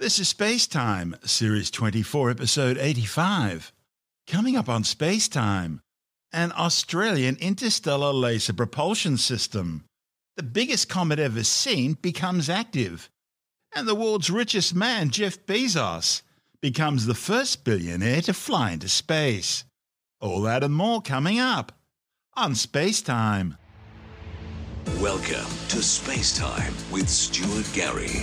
This is Space Time, Series 24, Episode 85. Coming up on Space Time, an Australian interstellar laser propulsion system. The biggest comet ever seen becomes active. And the world's richest man, Jeff Bezos, becomes the first billionaire to fly into space. All that and more coming up on Space Time. Welcome to Space Time with Stuart Gary.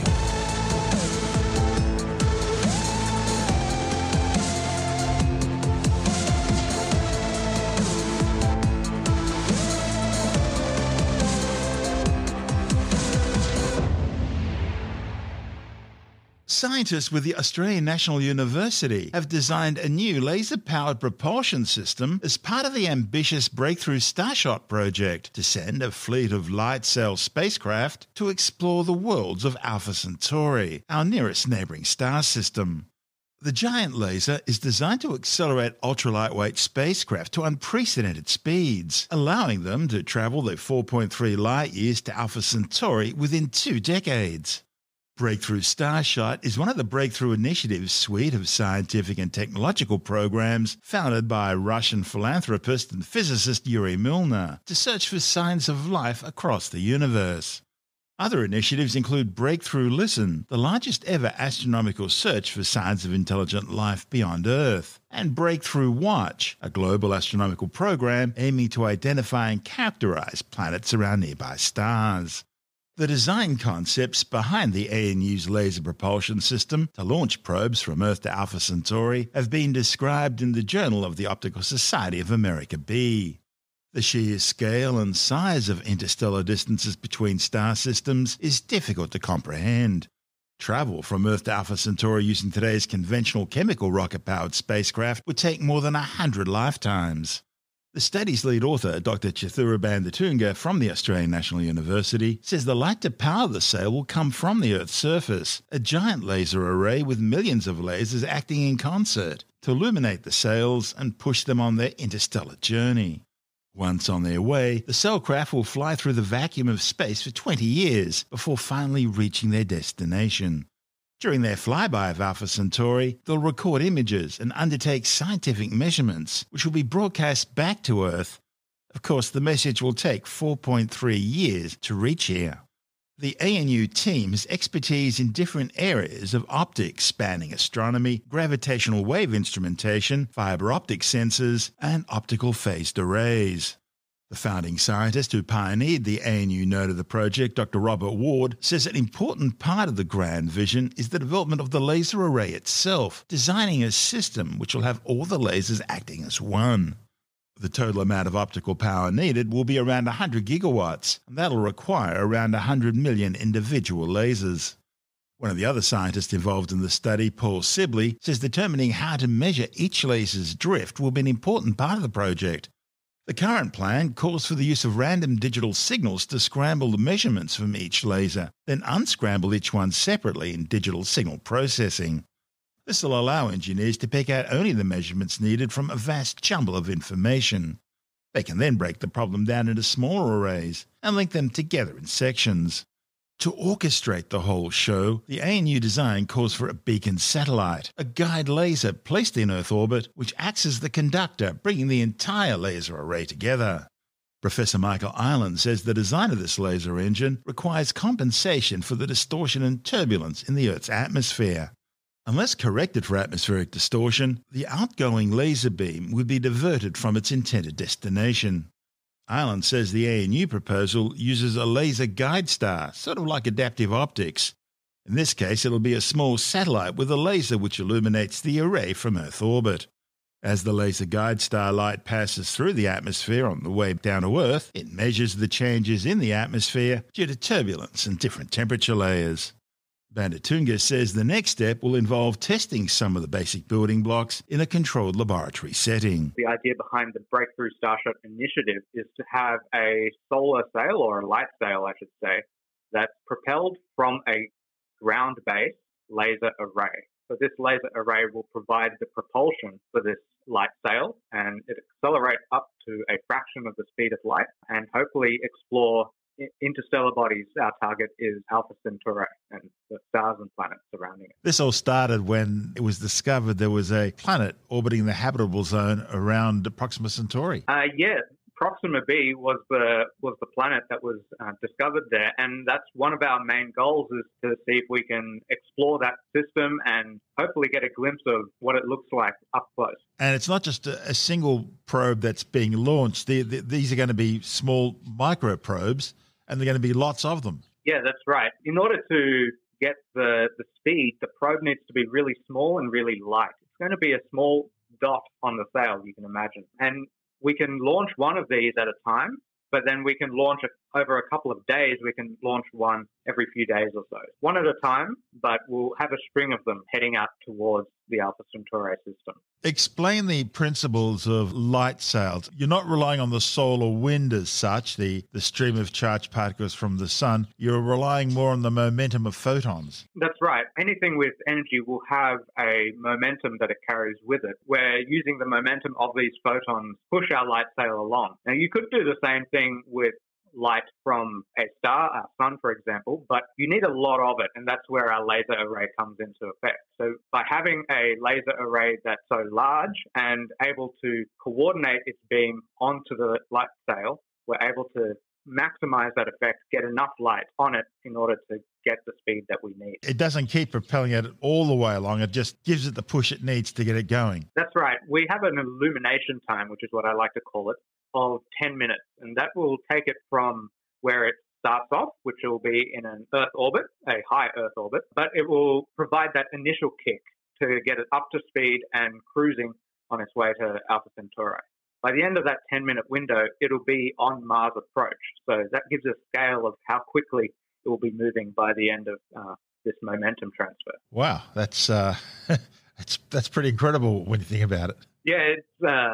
Scientists with the Australian National University have designed a new laser-powered propulsion system as part of the ambitious Breakthrough Starshot project to send a fleet of light-sail spacecraft to explore the worlds of Alpha Centauri, our nearest neighbouring star system. The giant laser is designed to accelerate ultra-lightweight spacecraft to unprecedented speeds, allowing them to travel the 4.3 light-years to Alpha Centauri within 2 decades. Breakthrough Starshot is one of the Breakthrough Initiative's suite of scientific and technological programs founded by Russian philanthropist and physicist Yuri Milner to search for signs of life across the universe. Other initiatives include Breakthrough Listen, the largest ever astronomical search for signs of intelligent life beyond Earth, and Breakthrough Watch, a global astronomical program aiming to identify and characterize planets around nearby stars. The design concepts behind the ANU's laser propulsion system to launch probes from Earth to Alpha Centauri have been described in the Journal of the Optical Society of America B. The sheer scale and size of interstellar distances between star systems is difficult to comprehend. Travel from Earth to Alpha Centauri using today's conventional chemical rocket-powered spacecraft would take more than 100 lifetimes. The study's lead author, Dr. Chathura Bandutunga from the Australian National University, says the light to power the sail will come from the Earth's surface, a giant laser array with millions of lasers acting in concert to illuminate the sails and push them on their interstellar journey. Once on their way, the sailcraft will fly through the vacuum of space for 20 years before finally reaching their destination. During their flyby of Alpha Centauri, they'll record images and undertake scientific measurements, which will be broadcast back to Earth. Of course, the message will take 4.3 years to reach here. The ANU team has expertise in different areas of optics, spanning astronomy, gravitational wave instrumentation, fiber optic sensors, and optical phased arrays. The founding scientist who pioneered the ANU node of the project, Dr. Robert Ward, says an important part of the grand vision is the development of the laser array itself, designing a system which will have all the lasers acting as one. The total amount of optical power needed will be around 100 gigawatts, and that'll require around 100 million individual lasers. One of the other scientists involved in the study, Paul Sibley, says determining how to measure each laser's drift will be an important part of the project. The current plan calls for the use of random digital signals to scramble the measurements from each laser, then unscramble each one separately in digital signal processing. This will allow engineers to pick out only the measurements needed from a vast jumble of information. They can then break the problem down into smaller arrays and link them together in sections. To orchestrate the whole show, the ANU design calls for a beacon satellite, a guide laser placed in Earth orbit, which acts as the conductor, bringing the entire laser array together. Professor Michael Ireland says the design of this laser engine requires compensation for the distortion and turbulence in the Earth's atmosphere. Unless corrected for atmospheric distortion, the outgoing laser beam would be diverted from its intended destination. Ireland says the ANU proposal uses a laser guide star, sort of like adaptive optics. In this case, it'll be a small satellite with a laser which illuminates the array from Earth orbit. As the laser guide star light passes through the atmosphere on the way down to Earth, it measures the changes in the atmosphere due to turbulence and different temperature layers. Bandutunga says the next step will involve testing some of the basic building blocks in a controlled laboratory setting. The idea behind the Breakthrough Starshot initiative is to have a solar sail, or a light sail, I should say, that's propelled from a ground-based laser array. So this laser array will provide the propulsion for this light sail, and it accelerates up to a fraction of the speed of light and hopefully explore interstellar bodies, our target is Alpha Centauri and the stars and planets surrounding it. This all started when it was discovered there was a planet orbiting the habitable zone around Proxima Centauri. Yeah, Proxima B was the planet that was discovered there, and that's one of our main goals, is to see if we can explore that system and hopefully get a glimpse of what it looks like up close. And it's not just a single probe that's being launched. These are going to be small micro probes, and they're going to be lots of them. Yeah, that's right. In order to get the speed, the probe needs to be really small and really light. It's going to be a small dot on the sail, you can imagine. And we can launch one of these at a time, but then we can launch it over a couple of days. We can launch one every few days or so. One at a time, but we'll have a string of them heading up towards the Alpha Centauri system. Explain the principles of light sails. You're not relying on the solar wind as such, the stream of charged particles from the sun. You're relying more on the momentum of photons. That's right. Anything with energy will have a momentum that it carries with it. We're using the momentum of these photons to push our light sail along. Now, you could do the same thing with light from a star, our sun, for example, but you need a lot of it, and that's where our laser array comes into effect. So by having a laser array that's so large and able to coordinate its beam onto the light sail, we're able to maximize that effect, get enough light on it in order to get the speed that we need. It doesn't keep propelling it all the way along. It just gives it the push it needs to get it going. That's right. We have an illumination time, which is what I like to call it, of 10 minutes. And that will take it from where it starts off, which will be in an Earth orbit, a high Earth orbit, but it will provide that initial kick to get it up to speed and cruising on its way to Alpha Centauri. By the end of that 10-minute window, it'll be on Mars approach. So that gives a scale of how quickly it will be moving by the end of this momentum transfer. Wow, that's pretty incredible when you think about it. Yeah,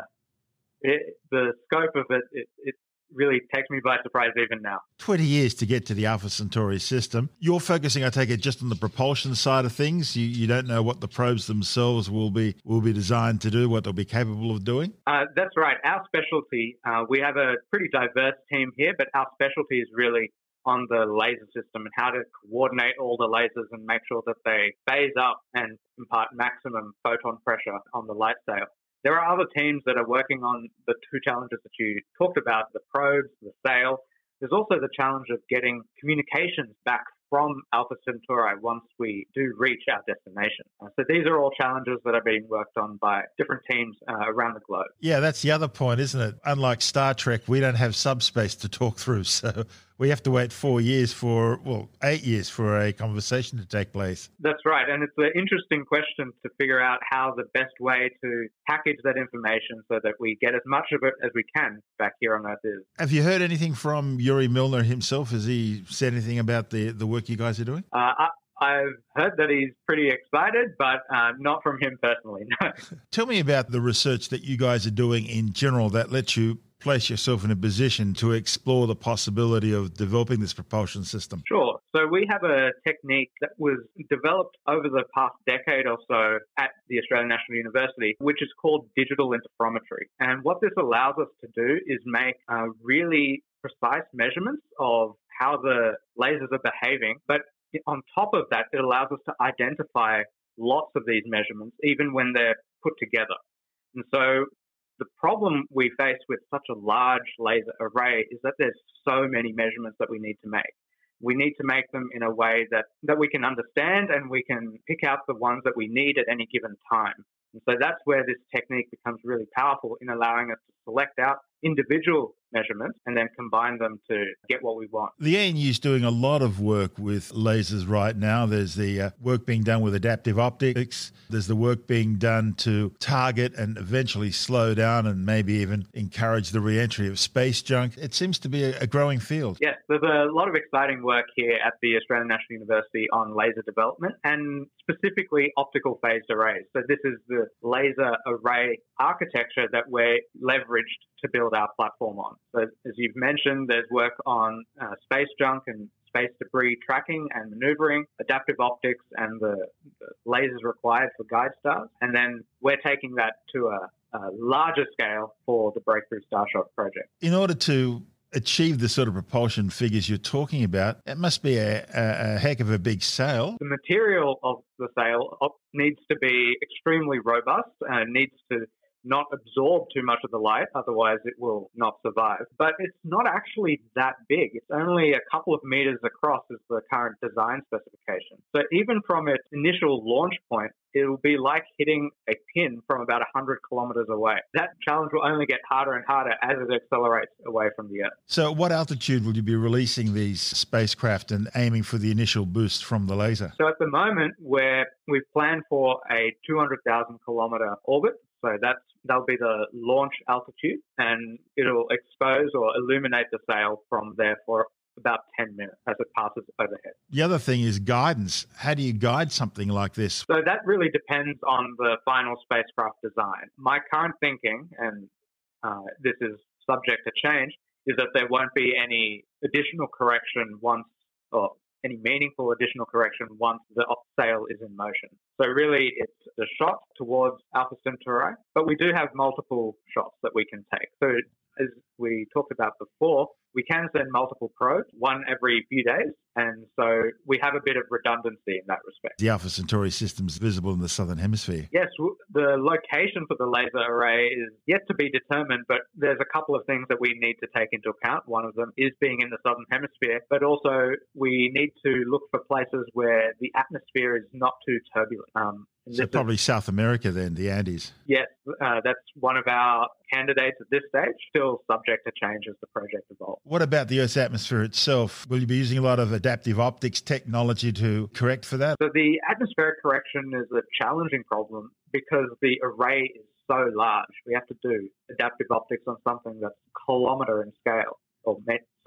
the scope of it really takes me by surprise even now. 20 years to get to the Alpha Centauri system. You're focusing, I take it, just on the propulsion side of things. You don't know what the probes themselves will be designed to do, what they'll be capable of doing? That's right. Our specialty, we have a pretty diverse team here, but our specialty is really on the laser system and how to coordinate all the lasers and make sure that they phase up and impart maximum photon pressure on the light sail. There are other teams that are working on the two challenges that you talked about, the probes, the sail. There's also the challenge of getting communications back from Alpha Centauri once we do reach our destination. So these are all challenges that are being worked on by different teams around the globe. Yeah, that's the other point, isn't it? Unlike Star Trek, we don't have subspace to talk through, so we have to wait 8 years for a conversation to take place. That's right, and it's an interesting question to figure out how the best way to package that information so that we get as much of it as we can back here on Earth is. Have you heard anything from Yuri Milner himself? Has he said anything about the work you guys are doing? I've heard that he's pretty excited, but not from him personally, no. Tell me about the research that you guys are doing in general that lets you place yourself in a position to explore the possibility of developing this propulsion system. Sure. So we have a technique that was developed over the past decade or so at the Australian National University, which is called digital interferometry. And what this allows us to do is make really precise measurements of how the lasers are behaving. But on top of that, it allows us to identify lots of these measurements, even when they're put together. And so the problem we face with such a large laser array is that there's so many measurements that we need to make. We need to make them in a way that we can understand, and we can pick out the ones that we need at any given time. And so that's where this technique becomes really powerful in allowing us to select out individual measurements and then combine them to get what we want. The ANU is doing a lot of work with lasers right now. There's the work being done with adaptive optics. There's the work being done to target and eventually slow down and maybe even encourage the re-entry of space junk. It seems to be a growing field. Yes, there's a lot of exciting work here at the Australian National University on laser development and specifically optical phased arrays. So this is the laser array architecture that we're leveraged to build our platform on. So as you've mentioned, there's work on space junk and space debris tracking and maneuvering, adaptive optics, and the lasers required for guide stars. And then we're taking that to a larger scale for the Breakthrough Starshot project. In order to achieve the sort of propulsion figures you're talking about, it must be a heck of a big sail. The material of the sail needs to be extremely robust and needs to not absorb too much of the light, otherwise it will not survive. But it's not actually that big. It's only a couple of meters across is the current design specification. So even from its initial launch point, it'll be like hitting a pin from about 100 kilometers away. That challenge will only get harder and harder as it accelerates away from the Earth. So what altitude will you be releasing these spacecraft and aiming for the initial boost from the laser? So at the moment, we've planned for a 200,000 kilometer orbit. So that'll be the launch altitude, and it'll expose or illuminate the sail from there for about 10 minutes as it passes overhead. The other thing is guidance. How do you guide something like this? So that really depends on the final spacecraft design. My current thinking, and this is subject to change, is that there won't be any additional correction once, or any meaningful additional correction once the sail is in motion. So really it's a shot towards Alpha Centauri, but we do have multiple shots that we can take. So as we talked about before, we can send multiple probes, one every few days, and so we have a bit of redundancy in that respect. The Alpha Centauri system is visible in the southern hemisphere. Yes, the location for the laser array is yet to be determined, but there's a couple of things that we need to take into account. One of them is being in the southern hemisphere, but also we need to look for places where the atmosphere is not too turbulent. So probably South America then, the Andes. Yes, that's one of our candidates at this stage, still subject to change as the project evolves. What about the Earth's atmosphere itself? Will you be using a lot of adaptive optics technology to correct for that? So the atmospheric correction is a challenging problem because the array is so large. We have to do adaptive optics on something that's a kilometre in scale, or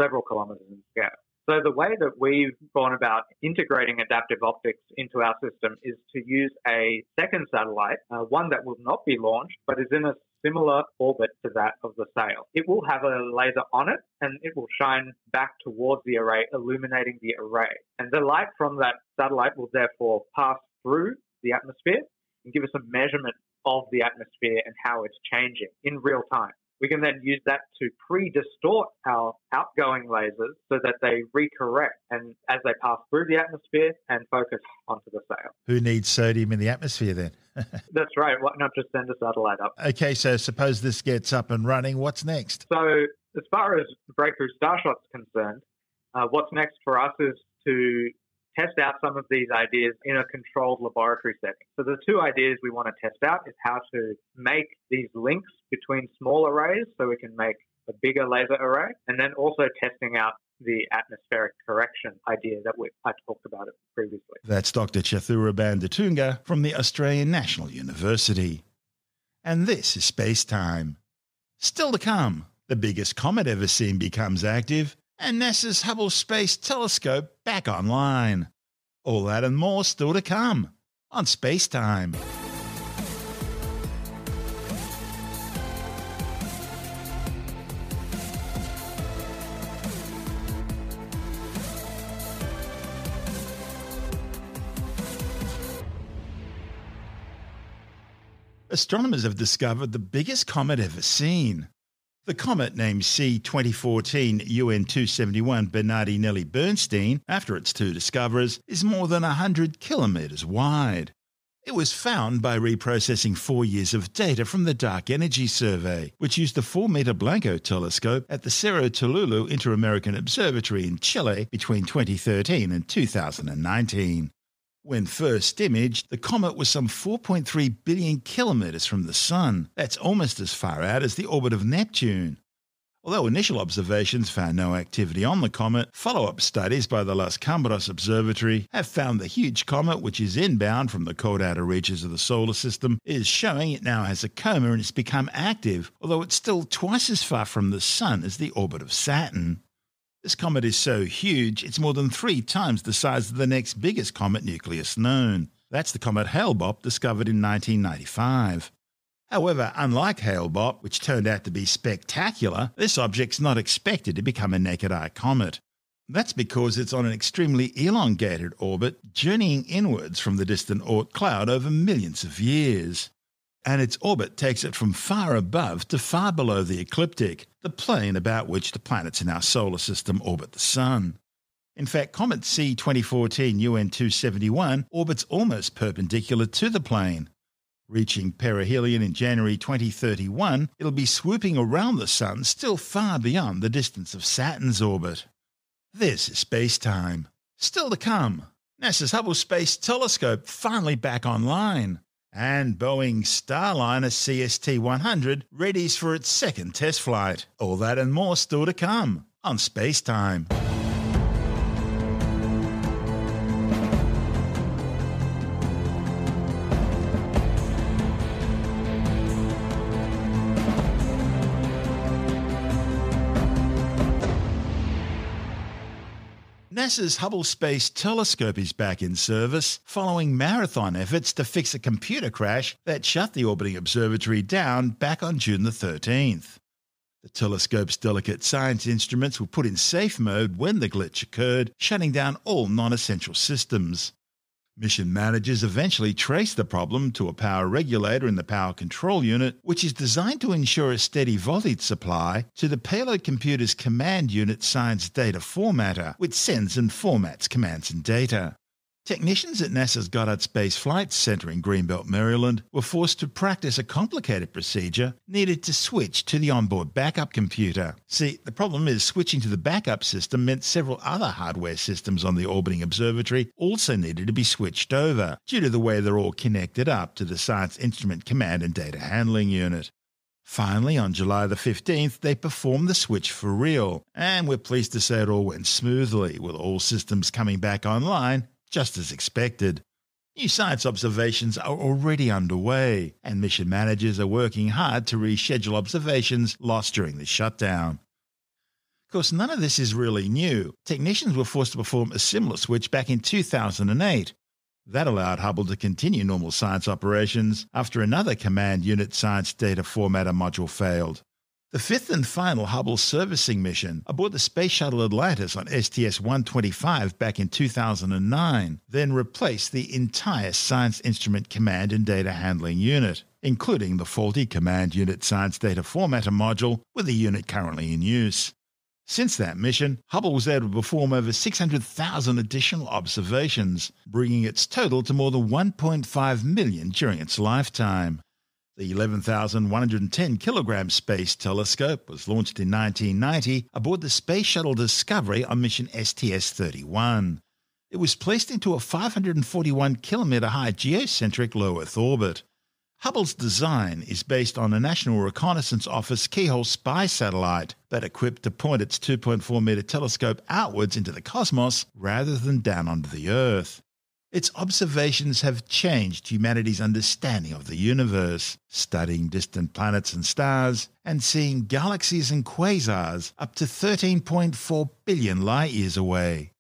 several kilometres in scale. So the way that we've gone about integrating adaptive optics into our system is to use a second satellite, one that will not be launched, but is in a similar orbit to that of the sail. It will have a laser on it, and it will shine back towards the array, illuminating the array. And the light from that satellite will therefore pass through the atmosphere and give us a measurement of the atmosphere and how it's changing in real time. We can then use that to pre-distort our outgoing lasers so that they recorrect and as they pass through the atmosphere and focus onto the sail. Who needs sodium in the atmosphere then? That's right. Why not just send a satellite up? Okay, so suppose this gets up and running. What's next? So as far as Breakthrough Starshot's concerned, what's next for us is to test out some of these ideas in a controlled laboratory setting. So the two ideas we want to test out is how to make these links between small arrays so we can make a bigger laser array, and then also testing out the atmospheric correction idea that I talked about it previously. That's Dr. Chathura Bandutunga from the Australian National University. And this is Space Time. Still to come, the biggest comet ever seen becomes active, and NASA's Hubble Space Telescope back online. All that and more still to come on Space Time. Astronomers have discovered the biggest comet ever seen. The comet, named C 2014 UN271 Bernardinelli-Bernstein after its two discoverers, is more than 100 kilometres wide. It was found by reprocessing 4 years of data from the Dark Energy Survey, which used the 4-metre Blanco telescope at the Cerro Tolulu Inter-American Observatory in Chile between 2013 and 2019. When first imaged, the comet was some 4.3 billion kilometres from the Sun. That's almost as far out as the orbit of Neptune. Although initial observations found no activity on the comet, follow-up studies by the Las Cambras Observatory have found the huge comet, which is inbound from the cold outer reaches of the solar system, is showing it now has a coma and it's become active, although it's still twice as far from the Sun as the orbit of Saturn. This comet is so huge, it's more than 3 times the size of the next biggest comet nucleus known. That's the comet Hale-Bopp, discovered in 1995. However, unlike Hale-Bopp, which turned out to be spectacular, this object's not expected to become a naked-eye comet. That's because it's on an extremely elongated orbit, journeying inwards from the distant Oort cloud over millions of years. and its orbit takes it from far above to far below the ecliptic, the plane about which the planets in our solar system orbit the Sun. In fact, comet C 2014 UN271 orbits almost perpendicular to the plane. Reaching perihelion in January 2031, it'll be swooping around the Sun still far beyond the distance of Saturn's orbit. This is space-time. Still to come, NASA's Hubble Space Telescope finally back online, and Boeing's Starliner CST-100 readies for its second test flight. All that and more still to come on Space-Time. NASA's Hubble Space Telescope is back in service following marathon efforts to fix a computer crash that shut the orbiting observatory down back on June the 13th. The telescope's delicate science instruments were put in safe mode when the glitch occurred, shutting down all non-essential systems. Mission managers eventually traced the problem to a power regulator in the power control unit, which is designed to ensure a steady voltage supply to the payload computer's command unit science data formatter, which sends and formats commands and data. Technicians at NASA's Goddard Space Flight Center in Greenbelt, Maryland, were forced to practice a complicated procedure needed to switch to the onboard backup computer. See, the problem is switching to the backup system meant several other hardware systems on the orbiting observatory also needed to be switched over, due to the way they're all connected up to the Science Instrument Command and Data Handling Unit. Finally, on July the 15th, they performed the switch for real, and we're pleased to say it all went smoothly, with all systems coming back online just as expected. New science observations are already underway, and mission managers are working hard to reschedule observations lost during the shutdown. Of course, none of this is really new. Technicians were forced to perform a similar switch back in 2008. That allowed Hubble to continue normal science operations after another command unit science data formatter module failed. The fifth and final Hubble servicing mission aboard the Space Shuttle Atlantis on STS-125 back in 2009 then replaced the entire Science Instrument Command and Data Handling Unit, including the faulty Command Unit Science Data Formatter module with the unit currently in use. Since that mission, Hubble was able to perform over 600,000 additional observations, bringing its total to more than 1.5 million during its lifetime. The 11,110-kilogram Space Telescope was launched in 1990 aboard the Space Shuttle Discovery on mission STS-31. It was placed into a 541-kilometre-high geocentric low-Earth orbit. Hubble's design is based on the National Reconnaissance Office Keyhole spy satellite, but equipped to point its 2.4-metre telescope outwards into the cosmos rather than down onto the Earth. Its observations have changed humanity's understanding of the universe, studying distant planets and stars, and seeing galaxies and quasars up to 13.4 billion light-years away.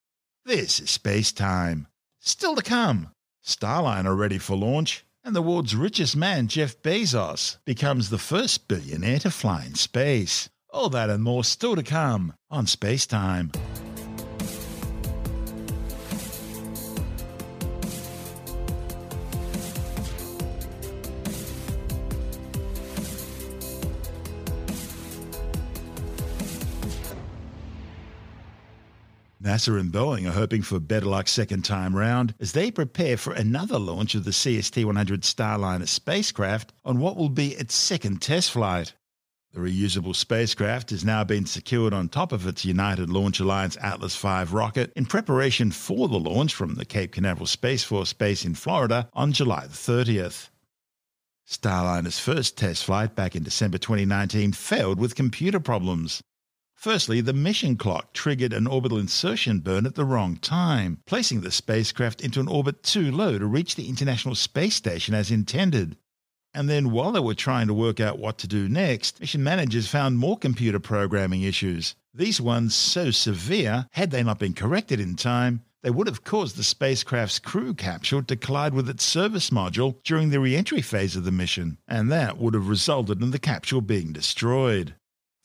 This is space-time. Still to come, Starliner ready for launch, and the world's richest man, Jeff Bezos, becomes the first billionaire to fly in space. All that and more still to come on Space-Time. NASA and Boeing are hoping for better luck second time round as they prepare for another launch of the CST-100 Starliner spacecraft on what will be its second test flight. The reusable spacecraft has now been secured on top of its United Launch Alliance Atlas V rocket in preparation for the launch from the Cape Canaveral Space Force Base in Florida on July the 30th. Starliner's first test flight back in December 2019 failed with computer problems. Firstly, the mission clock triggered an orbital insertion burn at the wrong time, placing the spacecraft into an orbit too low to reach the International Space Station as intended. And then while they were trying to work out what to do next, mission managers found more computer programming issues. These ones so severe, had they not been corrected in time, they would have caused the spacecraft's crew capsule to collide with its service module during the re-entry phase of the mission, and that would have resulted in the capsule being destroyed.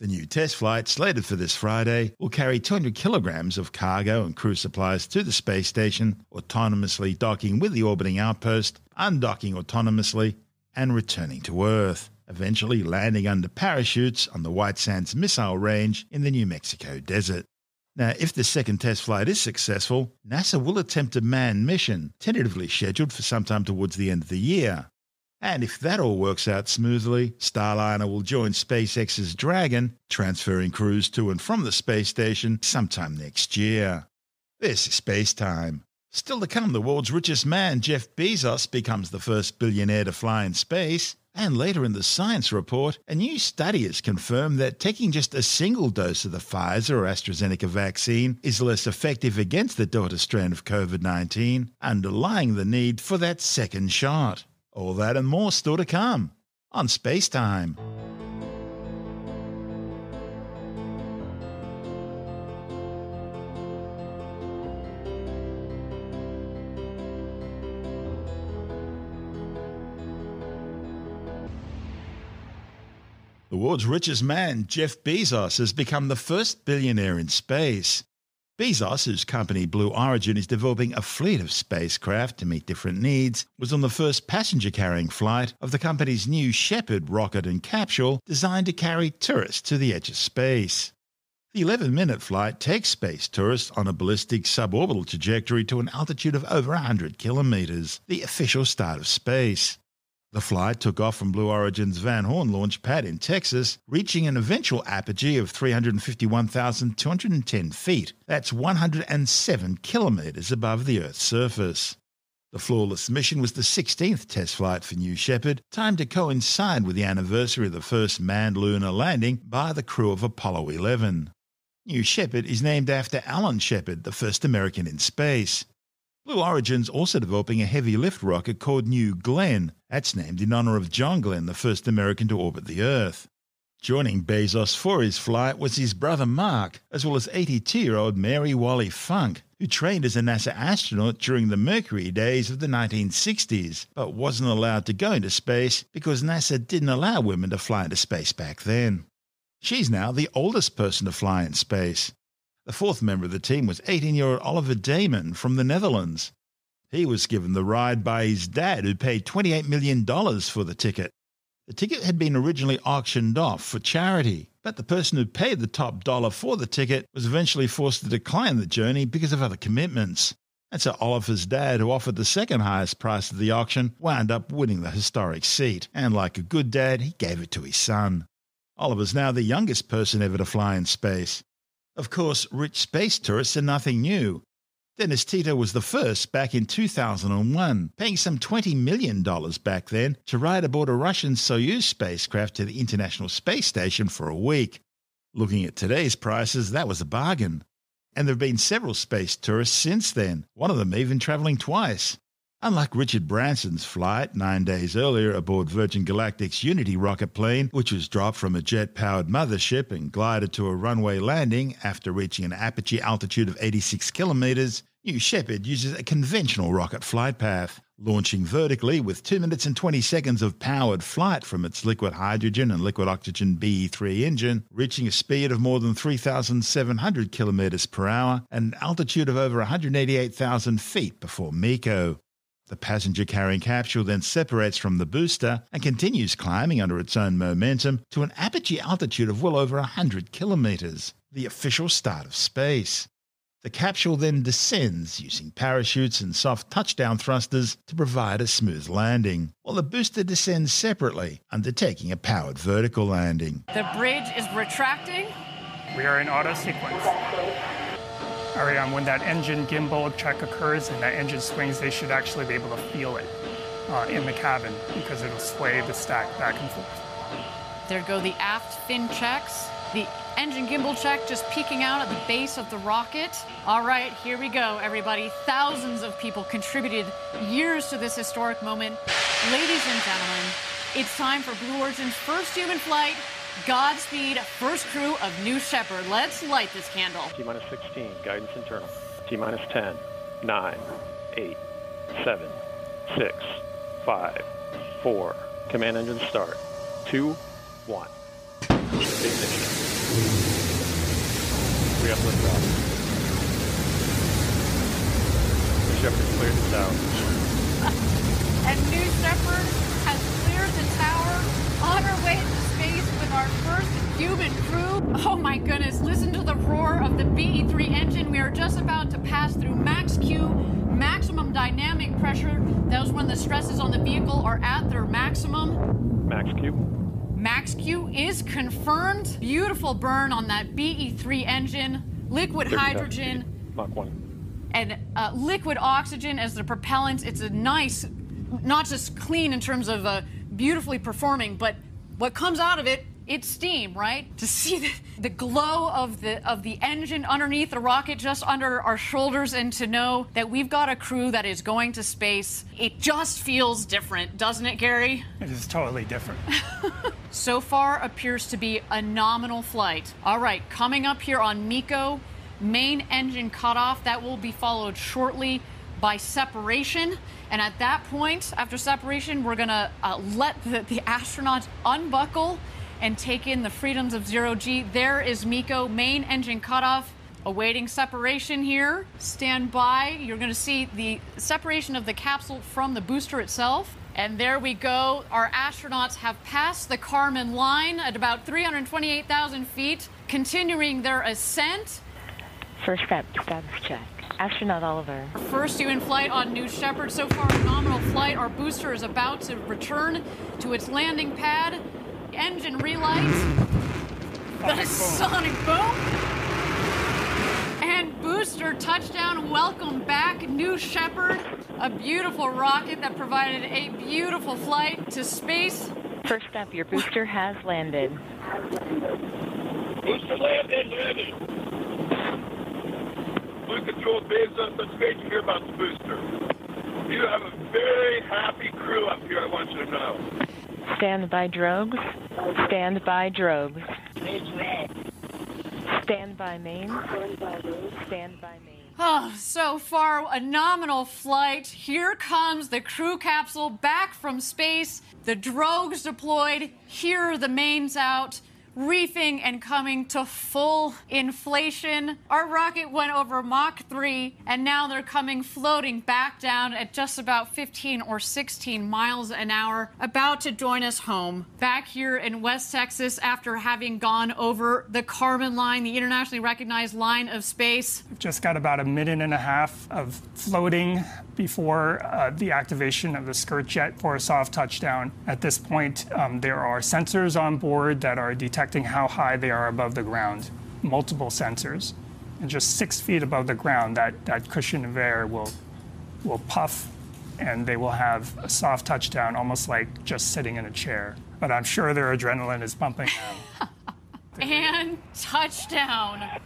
The new test flight, slated for this Friday, will carry 200 kilograms of cargo and crew supplies to the space station, autonomously docking with the orbiting outpost, undocking autonomously, and returning to Earth, eventually landing under parachutes on the White Sands Missile Range in the New Mexico desert. Now, if the second test flight is successful, NASA will attempt a manned mission, tentatively scheduled for sometime towards the end of the year. And if that all works out smoothly, Starliner will join SpaceX's Dragon, transferring crews to and from the space station sometime next year. This is Space Time. Still to come, the world's richest man, Jeff Bezos, becomes the first billionaire to fly in space. And later in the Science Report, a new study has confirmed that taking just a single dose of the Pfizer or AstraZeneca vaccine is less effective against the Delta strain of COVID-19, underlying the need for that second shot. All that and more still to come on Space Time. The world's richest man, Jeff Bezos, has become the first billionaire in space. Bezos, whose company Blue Origin is developing a fleet of spacecraft to meet different needs, was on the first passenger-carrying flight of the company's New Shepard rocket and capsule designed to carry tourists to the edge of space. The 11-minute flight takes space tourists on a ballistic suborbital trajectory to an altitude of over 100 kilometres, the official start of space. The flight took off from Blue Origin's Van Horn launch pad in Texas, reaching an eventual apogee of 351,210 feet. That's 107 kilometres above the Earth's surface. The flawless mission was the 16th test flight for New Shepard, timed to coincide with the anniversary of the first manned lunar landing by the crew of Apollo 11. New Shepard is named after Alan Shepard, the first American in space. Blue Origin's also developing a heavy-lift rocket called New Glenn. That's named in honour of John Glenn, the first American to orbit the Earth. Joining Bezos for his flight was his brother Mark, as well as 82-year-old Mary Wally Funk, who trained as a NASA astronaut during the Mercury days of the 1960s, but wasn't allowed to go into space because NASA didn't allow women to fly into space back then. She's now the oldest person to fly in space. The fourth member of the team was 18-year-old Oliver Damon from the Netherlands. He was given the ride by his dad, who paid $28 million for the ticket. The ticket had been originally auctioned off for charity, but the person who paid the top dollar for the ticket was eventually forced to decline the journey because of other commitments. And so Oliver's dad, who offered the second highest price at the auction, wound up winning the historic seat, and like a good dad, he gave it to his son. Oliver's now the youngest person ever to fly in space. Of course, rich space tourists are nothing new. Dennis Tito was the first back in 2001, paying some $20 million back then to ride aboard a Russian Soyuz spacecraft to the International Space Station for a week. Looking at today's prices, that was a bargain. And there have been several space tourists since then, one of them even travelling twice. Unlike Richard Branson's flight 9 days earlier aboard Virgin Galactic's Unity rocket plane, which was dropped from a jet-powered mothership and glided to a runway landing after reaching an apogee altitude of 86 kilometres, New Shepard uses a conventional rocket flight path, launching vertically with 2 minutes and 20 seconds of powered flight from its liquid hydrogen and liquid oxygen BE-3 engine, reaching a speed of more than 3,700 kilometres per hour and an altitude of over 188,000 feet before Miko. The passenger-carrying capsule then separates from the booster and continues climbing under its own momentum to an apogee altitude of well over 100 kilometres, the official start of space. The capsule then descends using parachutes and soft touchdown thrusters to provide a smooth landing, while the booster descends separately, undertaking a powered vertical landing. The bridge is retracting. We are in auto sequence. When that engine gimbal check occurs and that engine swings, they should actually be able to feel it in the cabin because it'll sway the stack back and forth. There go the aft fin checks, the engine gimbal check just peeking out at the base of the rocket. All right, here we go, everybody. Thousands of people contributed years to this historic moment. Ladies and gentlemen, it's time for Blue Origin's first human flight. Godspeed, first crew of New Shepard. Let's light this candle. T-minus 16, guidance internal. T-minus 10, 9, 8, 7, 6, 5, 4. Command engine start. 2, 1. Ignition. We have liftoff. New Shepard cleared us out. And New Shepard has cleared the tower on our way to space with our first human crew. Oh my goodness, listen to the roar of the BE-3 engine. We are just about to pass through max Q, maximum dynamic pressure. That was when the stresses on the vehicle are at their maximum. Max Q. Max Q is confirmed. Beautiful burn on that BE-3 engine, liquid hydrogen, Mach 1. And liquid oxygen as the propellants. It's a nice, not just clean in terms of beautifully performing, but what comes out of it, it's steam, right? To see the glow of the engine underneath the rocket just under our shoulders and to know that we've got a crew that is going to space, it just feels different, doesn't it, Gary? It is totally different. So far appears to be a nominal flight. All right, coming up here on MECO, main engine cutoff, that will be followed shortly by separation. And at that point, after separation, we're gonna let the astronauts unbuckle and take in the freedoms of zero-G. There is MECO, main engine cutoff, awaiting separation here. Stand by, you're gonna see the separation of the capsule from the booster itself. And there we go, our astronauts have passed the Kármán line at about 328,000 feet, continuing their ascent. First status check, astronaut Oliver. Our first human flight on New Shepard, so far a nominal flight. Our booster is about to return to its landing pad. Engine relight, the sonic boom, and booster touchdown. Welcome back, New Shepard, a beautiful rocket that provided a beautiful flight to space. First up, your booster has landed. Booster landed, ready. Blue Control Bezos, it's great to hear about the booster. You have a very happy crew up here, I want you to know. Stand by drogues. Stand by drogues. Stand by main. Stand by main. Oh, so far a nominal flight. Here comes the crew capsule back from space. The drogues deployed. Here are the mains out, reefing and coming to full inflation. Our rocket went over Mach 3, and now they're coming floating back down at just about 15 or 16 miles an hour, about to join us home. Back here in West Texas after having gone over the Kármán line, the internationally recognized line of space. We've just got about a minute and a half of floating before the activation of the skirt jet for a soft touchdown. At this point, there are sensors on board that are detecting how high they are above the ground, multiple sensors. And just 6 feet above the ground, that cushion of air will puff, and they will have a soft touchdown, almost like just sitting in a chair. But I'm sure their adrenaline is pumping now. And touchdown.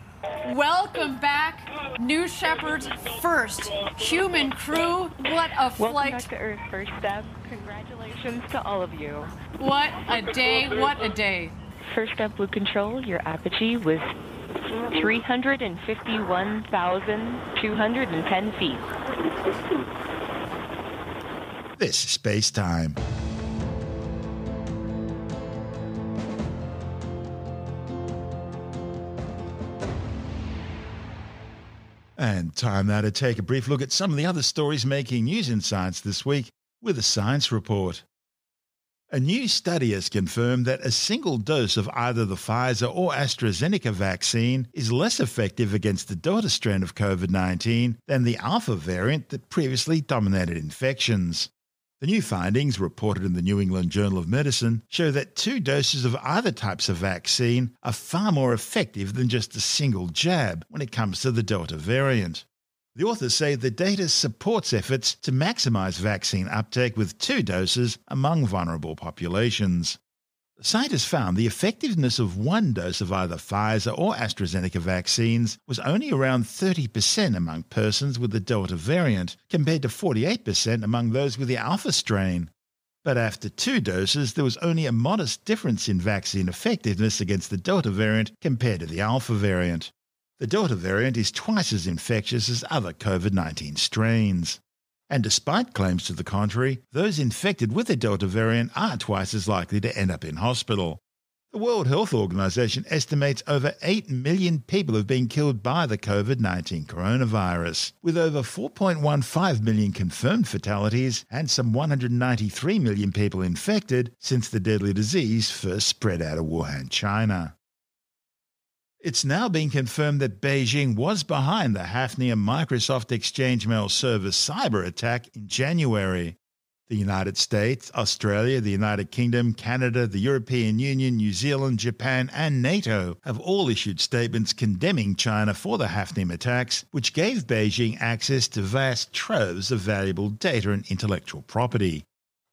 Welcome back, New Shepard's first human crew. What a flight. Welcome back to Earth, first step. Congratulations to all of you. What a day, what a day. First up, Blue Control, your apogee was 351,210 feet. This is Space Time. And time now to take a brief look at some of the other stories making news in science this week with a science report. A new study has confirmed that a single dose of either the Pfizer or AstraZeneca vaccine is less effective against the Delta strain of COVID-19 than the Alpha variant that previously dominated infections. The new findings, reported in the New England Journal of Medicine, show that 2 doses of either types of vaccine are far more effective than just a single jab when it comes to the Delta variant. The authors say the data supports efforts to maximise vaccine uptake with 2 doses among vulnerable populations. Scientists found the effectiveness of 1 dose of either Pfizer or AstraZeneca vaccines was only around 30% among persons with the Delta variant, compared to 48% among those with the Alpha strain. But after 2 doses, there was only a modest difference in vaccine effectiveness against the Delta variant compared to the Alpha variant. The Delta variant is twice as infectious as other COVID-19 strains. And despite claims to the contrary, those infected with the Delta variant are twice as likely to end up in hospital. The World Health Organization estimates over 8 million people have been killed by the COVID-19 coronavirus, with over 4.15 million confirmed fatalities and some 193 million people infected since the deadly disease first spread out of Wuhan, China. It's now been confirmed that Beijing was behind the Hafnium Microsoft Exchange Mail Service cyber attack in January. The United States, Australia, the United Kingdom, Canada, the European Union, New Zealand, Japan and NATO have all issued statements condemning China for the Hafnium attacks, which gave Beijing access to vast troves of valuable data and intellectual property.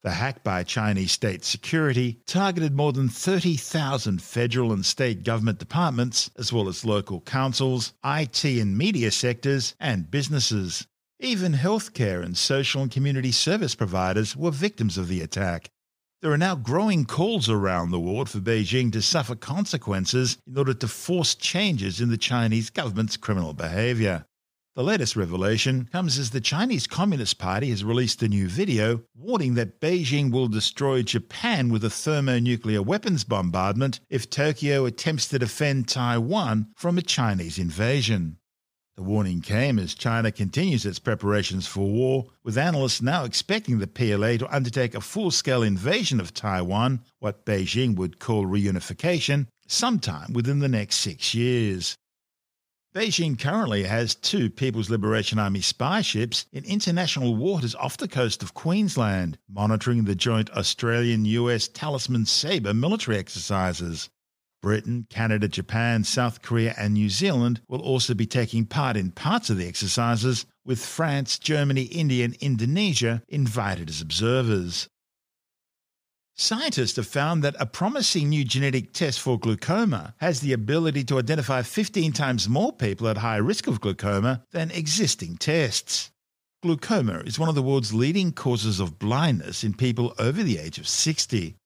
The hack by Chinese state security targeted more than 30,000 federal and state government departments, as well as local councils, IT and media sectors and businesses. Even healthcare and social and community service providers were victims of the attack. There are now growing calls around the world for Beijing to suffer consequences in order to force changes in the Chinese government's criminal behavior. The latest revelation comes as the Chinese Communist Party has released a new video warning that Beijing will destroy Japan with a thermonuclear weapons bombardment if Tokyo attempts to defend Taiwan from a Chinese invasion. The warning came as China continues its preparations for war, with analysts now expecting the PLA to undertake a full-scale invasion of Taiwan, what Beijing would call reunification, sometime within the next 6 years. Beijing currently has 2 People's Liberation Army spy ships in international waters off the coast of Queensland, monitoring the joint Australian-US Talisman Sabre military exercises. Britain, Canada, Japan, South Korea and New Zealand will also be taking part in parts of the exercises, with France, Germany, India and Indonesia invited as observers. Scientists have found that a promising new genetic test for glaucoma has the ability to identify 15 times more people at high risk of glaucoma than existing tests. Glaucoma is one of the world's leading causes of blindness in people over the age of 60.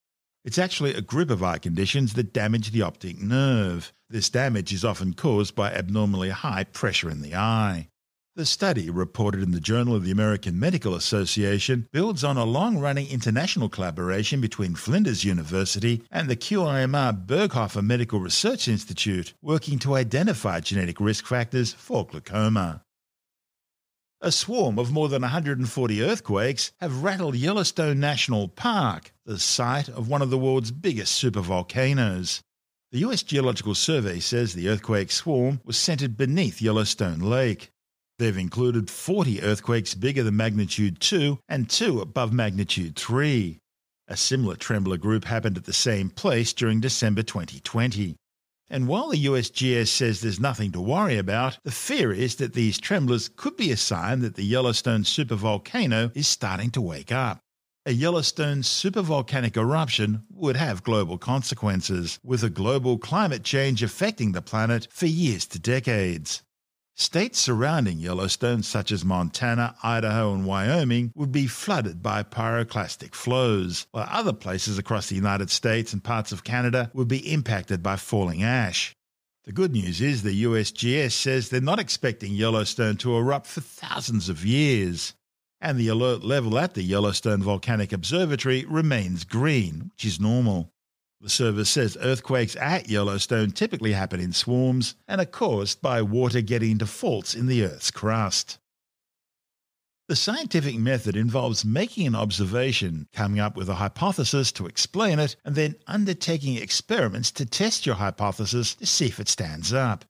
It's actually a group of eye conditions that damage the optic nerve. This damage is often caused by abnormally high pressure in the eye. The study, reported in the Journal of the American Medical Association, builds on a long-running international collaboration between Flinders University and the QIMR Berghofer Medical Research Institute, working to identify genetic risk factors for glaucoma. A swarm of more than 140 earthquakes have rattled Yellowstone National Park, the site of one of the world's biggest supervolcanoes. The US Geological Survey says the earthquake swarm was centered beneath Yellowstone Lake. They've included 40 earthquakes bigger than magnitude 2 and 2 above magnitude 3. A similar trembler group happened at the same place during December 2020. And while the USGS says there's nothing to worry about, the fear is that these tremblers could be a sign that the Yellowstone supervolcano is starting to wake up. A Yellowstone supervolcanic eruption would have global consequences, with a global climate change affecting the planet for years to decades. States surrounding Yellowstone, such as Montana, Idaho and Wyoming, would be flooded by pyroclastic flows, while other places across the United States and parts of Canada would be impacted by falling ash. The good news is the USGS says they're not expecting Yellowstone to erupt for thousands of years. And the alert level at the Yellowstone Volcanic Observatory remains green, which is normal. The service says earthquakes at Yellowstone typically happen in swarms and are caused by water getting into faults in the Earth's crust. The scientific method involves making an observation, coming up with a hypothesis to explain it, and then undertaking experiments to test your hypothesis to see if it stands up.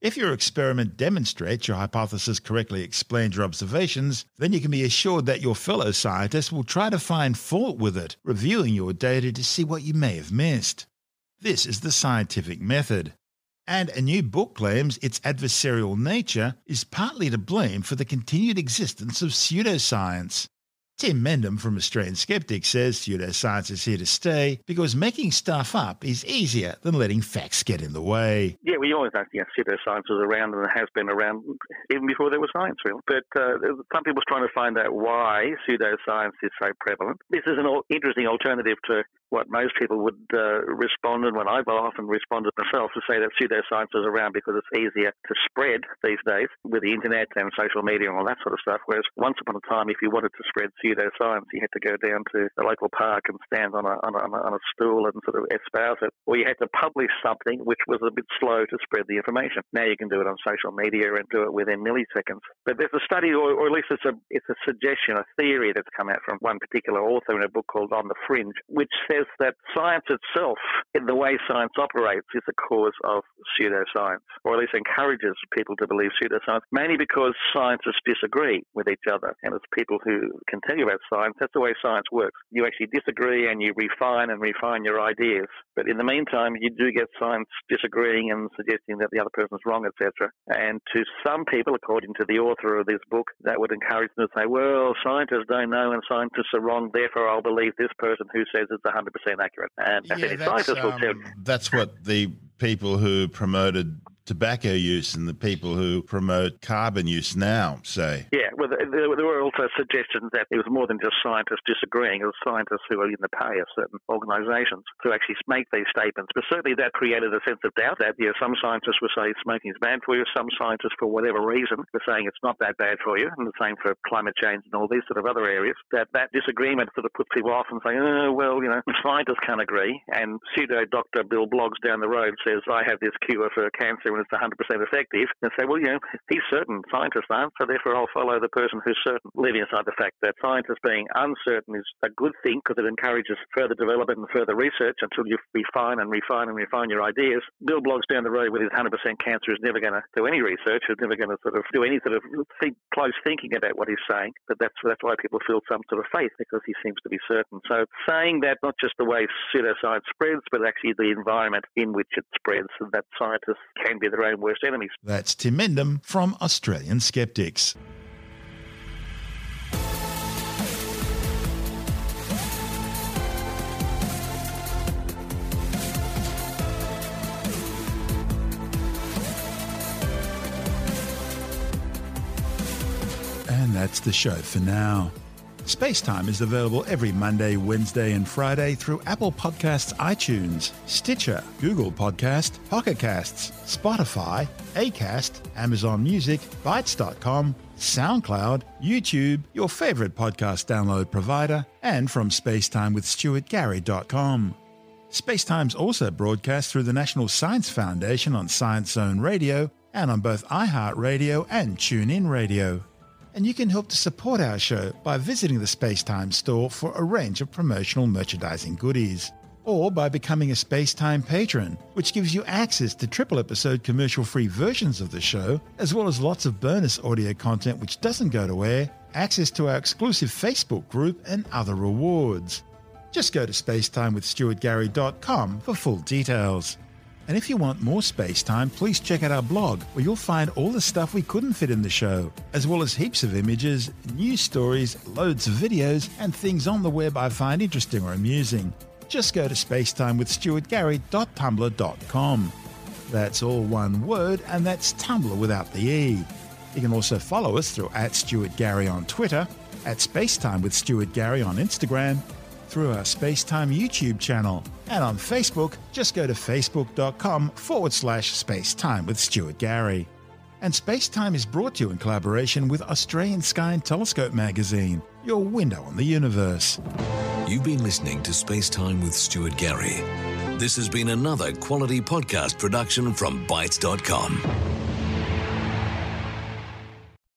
If your experiment demonstrates your hypothesis correctly explained your observations, then you can be assured that your fellow scientists will try to find fault with it, reviewing your data to see what you may have missed. This is the scientific method. And a new book claims its adversarial nature is partly to blame for the continued existence of pseudoscience. Tim Mendham from Australian Skeptic says pseudoscience is here to stay because making stuff up is easier than letting facts get in the way. Yeah, we always know pseudoscience was around and has been around even before there was science, really. But some people's trying to find out why pseudoscience is so prevalent. This is an interesting alternative to what most people would respond, and when I've often responded myself, to say that pseudoscience is around because it's easier to spread these days with the internet and social media and all that sort of stuff, whereas once upon a time, if you wanted to spread pseudoscience, you had to go down to the local park and stand on a stool and sort of espouse it, or you had to publish something which was a bit slow to spread the information. Now you can do it on social media and do it within milliseconds. But there's a study, or at least it's a suggestion, a theory that's come out from one particular author in a book called On the Fringe, which says that science itself, in the way science operates, is a cause of pseudoscience, or at least encourages people to believe pseudoscience, mainly because scientists disagree with each other. And it's people who can tell you about science. That's the way science works. You actually disagree and you refine your ideas. But in the meantime, you do get science disagreeing and suggesting that the other person's wrong, etc. And to some people, according to the author of this book, that would encourage them to say, well, scientists don't know and scientists are wrong, therefore I'll believe this person who says it's 100% accurate. And that's what the people who promoted tobacco use and the people who promote carbon use now say. Yeah, well, there were also suggestions that it was more than just scientists disagreeing. It was scientists who were in the pay of certain organisations who actually make these statements. But certainly that created a sense of doubt that, you know, some scientists were saying smoking is bad for you, some scientists, for whatever reason, were saying it's not that bad for you, and the same for climate change and all these sort of other areas, that disagreement sort of put people off and saying, oh, well, you know, scientists can't agree, and pseudo-Dr. Bill Bloggs down the road says, I have this cure for cancer and it's 100% effective, and say, well, you know, he's certain, scientists aren't, so therefore I'll follow the person who's certain, leaving aside the fact that scientists being uncertain is a good thing because it encourages further development and further research until you refine your ideas. Bill Bloggs down the road with his 100% cancer is never going to do any research, is never going to sort of do any sort of close thinking about what he's saying, but that's why people feel some sort of faith, because he seems to be certain. So saying that not just the way pseudoscience spreads, but actually the environment in which it spreads, and that scientists can be their own worst enemies. That's Tim Mendham from Australian Skeptics. And that's the show for now. Spacetime is available every Monday, Wednesday and Friday through Apple Podcasts, iTunes, Stitcher, Google Podcast, Pocket Casts, Spotify, Acast, Amazon Music, Bytes.com, SoundCloud, YouTube, your favourite podcast download provider, and from spacetimewithstuartgarry.com. Spacetime's also broadcast through the National Science Foundation on Science Zone Radio and on both iHeartRadio and TuneIn Radio. And you can help to support our show by visiting the Spacetime store for a range of promotional merchandising goodies, or by becoming a Spacetime patron, which gives you access to triple-episode commercial-free versions of the show, as well as lots of bonus audio content which doesn't go to air, access to our exclusive Facebook group, and other rewards. Just go to spacetimewithstuartgarry.com for full details. And if you want more Space Time, please check out our blog, where you'll find all the stuff we couldn't fit in the show, as well as heaps of images, news stories, loads of videos, and things on the web I find interesting or amusing. Just go to spacetimewithstuartgarry.tumblr.com. That's all one word, and that's Tumblr without the E. You can also follow us through @StuartGarry on Twitter, @SpacetimeWithStuartGarry on Instagram, through our Spacetime YouTube channel. And on Facebook, just go to facebook.com/Spacetime with Stuart Gary. And Spacetime is brought to you in collaboration with Australian Sky and Telescope magazine, your window on the universe. You've been listening to Spacetime with Stuart Gary. This has been another quality podcast production from Bytes.com.